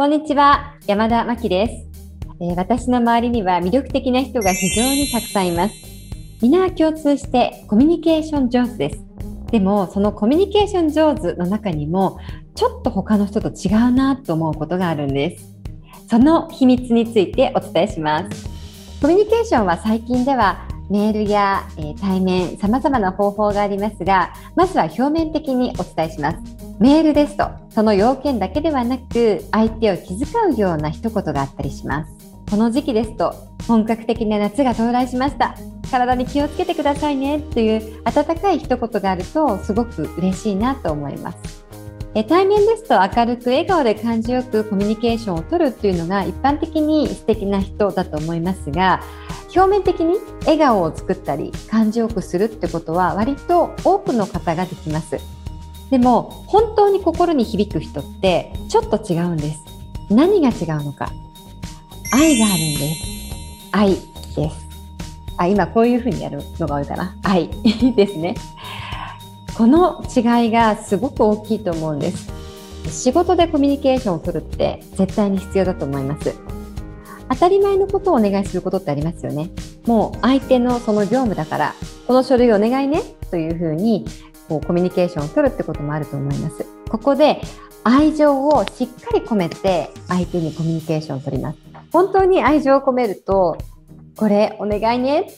こんにちは、山田真希です。私の周りには魅力的な人が非常にたくさんいます。皆共通してコミュニケーション上手です。でもそのコミュニケーション上手の中にもちょっと他の人と違うなと思うことがあるんです。その秘密についてお伝えします。コミュニケーションは最近ではメールや対面様々な方法がありますが、まずは表面的にお伝えします。メールですと、その要件だけではなく、相手を気遣うような一言があったりします。この時期ですと、本格的な夏が到来しました。体に気をつけてくださいねという温かい一言があると、すごく嬉しいなと思います。対面ですと、明るく笑顔で感じよくコミュニケーションを取るというのが一般的に素敵な人だと思いますが、表面的に笑顔を作ったり、感じよくするってことは割と多くの方ができます。でも本当に心に響く人ってちょっと違うんです。何が違うのか。愛があるんです。愛です。今こういう風にやるのが多いかな。愛ですね。この違いがすごく大きいと思うんです。仕事でコミュニケーションを取るって絶対に必要だと思います。当たり前のことをお願いすることってありますよね。もう相手のその業務だから、この書類お願いねという風にコミュニケーションを取るってこともあると思います。ここで愛情をしっかり込めて相手にコミュニケーションを取ります。本当に愛情を込めると、これお願いね。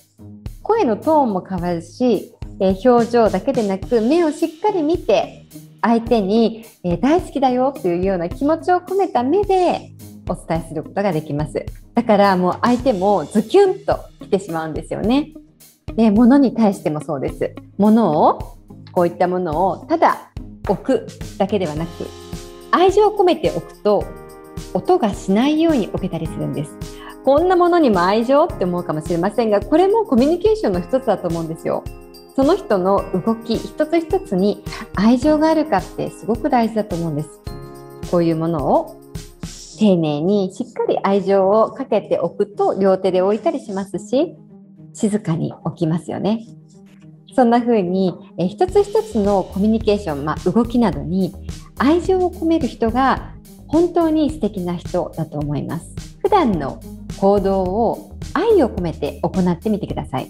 声のトーンも変わるし、表情だけでなく目をしっかり見て、相手に大好きだよというような気持ちを込めた目でお伝えすることができます。だからもう相手もズキュンと来てしまうんですよね。で、物に対してもそうです。物をこういったものをただ置くだけではなく、愛情を込めて置くと音がしないように置けたりするんです。こんなものにも愛情って思うかもしれませんが、これもコミュニケーションの一つだと思うんですよ。その人の動き一つ一つに愛情があるかってすごく大事だと思うんです。こういうものを丁寧にしっかり愛情をかけておくと、両手で置いたりしますし、静かに置きますよね。そんな風に一つ一つのコミュニケーション、動きなどに愛情を込める人が本当に素敵な人だと思います。普段の行動を愛を込めて行ってみてください。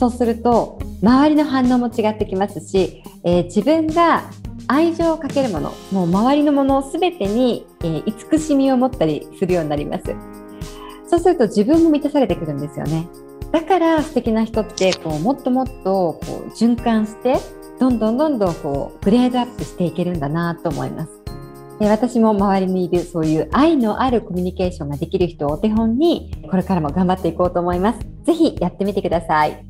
そうすると周りの反応も違ってきますし、自分が愛情をかけるもの、もう周りのもの全てに、慈しみを持ったりするようになります。そうすると自分も満たされてくるんですよね。だから素敵な人ってもっともっと循環して、どんどんグレードアップしていけるんだなと思います。私も周りにいるそういう愛のあるコミュニケーションができる人をお手本に、これからも頑張っていこうと思います。ぜひやってみてください。